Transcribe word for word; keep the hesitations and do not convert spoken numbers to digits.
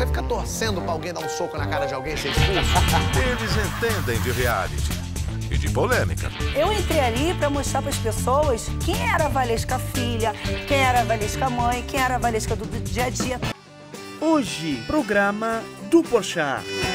Você fica torcendo pra alguém dar um soco na cara de alguém e ser expulso? Eles entendem de reality e de polêmica. Eu entrei ali pra mostrar pras pessoas quem era a Valesca filha, quem era a Valesca mãe, quem era a Valesca do dia a dia. Hoje, programa do Porchat.